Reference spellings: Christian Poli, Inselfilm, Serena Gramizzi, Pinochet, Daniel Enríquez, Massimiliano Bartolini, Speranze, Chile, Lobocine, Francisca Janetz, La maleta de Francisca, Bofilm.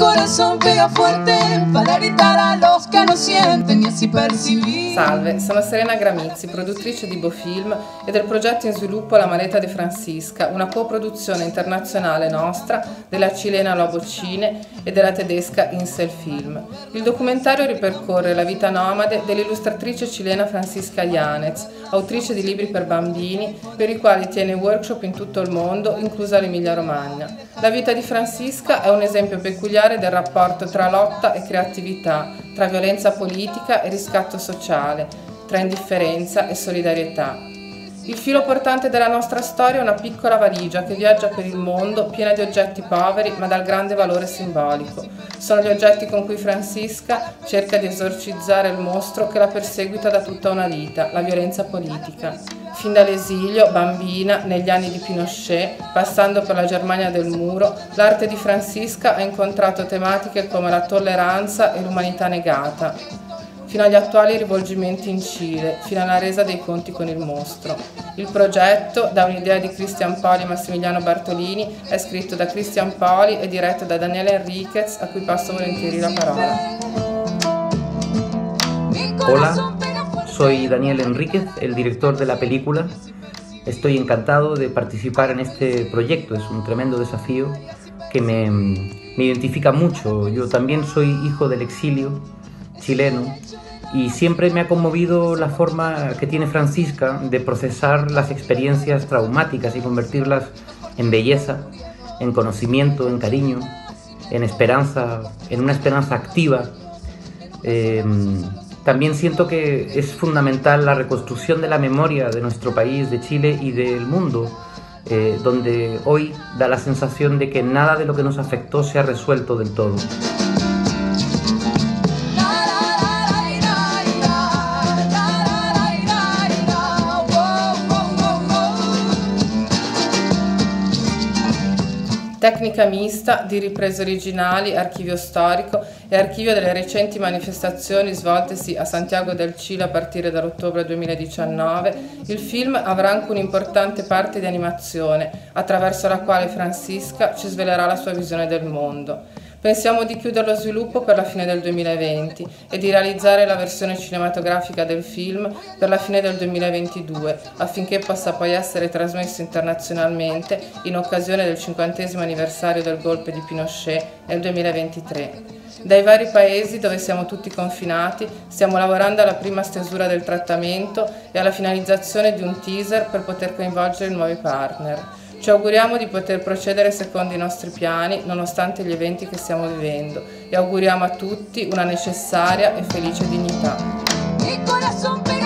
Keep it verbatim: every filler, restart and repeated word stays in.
corazón pega fuerte para gritar a los que no sienten y así percibir. Salve, sono Serena Gramizzi, produttrice di Bofilm e del progetto in sviluppo La maleta de Francisca, una coproduzione internazionale nostra della cilena Lobocine e della tedesca Inselfilm. Il documentario ripercorre la vita nomade dell'illustratrice cilena Francisca Janetz, autrice di libri per bambini per i quali tiene workshop in tutto il mondo, inclusa l'Emilia Romagna. La vita di Francisca è un esempio peculiare del rapporto tra lotta e creatività, tra violenza politica e riscatto sociale, tra indifferenza e solidarietà. Il filo portante della nostra storia è una piccola valigia che viaggia per il mondo piena di oggetti poveri ma dal grande valore simbolico. Sono gli oggetti con cui Francisca cerca di esorcizzare il mostro che la perseguita da tutta una vita, la violenza politica. Fin dall'esilio, bambina, negli anni di Pinochet, passando per la Germania del Muro, l'arte di Francisca ha incontrato tematiche come la tolleranza e l'umanità negata, fino agli attuali rivolgimenti in Cile, fino alla resa dei conti con il mostro. Il progetto, da un'idea di Christian Poli e Massimiliano Bartolini, è scritto da Christian Poli e diretto da Daniel Enríquez, a cui passo volentieri la parola. Hola, soy Daniel Enríquez, el director de la película. Estoy encantado de participar en este proyecto, es un tremendo desafío que me, me identifica mucho. Yo también soy hijo del exilio chileno y siempre me ha conmovido la forma que tiene Francisca de procesar las experiencias traumáticas y convertirlas en belleza, en conocimiento, en cariño, en esperanza, en una esperanza activa. Eh, también siento que es fundamental la reconstrucción de la memoria de nuestro país, de Chile y del mundo, eh, donde hoy da la sensación de que nada de lo que nos afectó se ha resuelto del todo. Tecnica mista di riprese originali, archivio storico e archivio delle recenti manifestazioni svoltesi a Santiago del Cile a partire dall'ottobre duemiladiciannove, il film avrà anche un'importante parte di animazione, attraverso la quale Francisca ci svelerà la sua visione del mondo. Pensiamo di chiudere lo sviluppo per la fine del duemilaventi e di realizzare la versione cinematografica del film per la fine del duemilaventidue, affinché possa poi essere trasmesso internazionalmente in occasione del cinquantesimo anniversario del golpe di Pinochet nel duemilaventitré. Dai vari paesi dove siamo tutti confinati, stiamo lavorando alla prima stesura del trattamento e alla finalizzazione di un teaser per poter coinvolgere nuovi partner. Ci auguriamo di poter procedere secondo i nostri piani, nonostante gli eventi che stiamo vivendo, e auguriamo a tutti una necessaria e felice dignità.